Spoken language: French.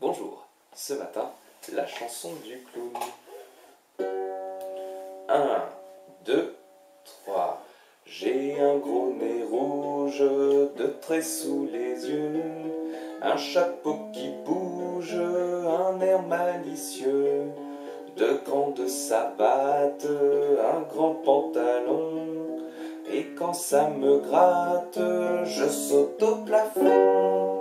Bonjour, ce matin, la chanson du clown. 1, 2, 3. J'ai un gros nez rouge, deux traits sous les yeux, un chapeau qui bouge, un air malicieux, deux grandes sabates, un grand pantalon, et quand ça me gratte, je saute au plafond.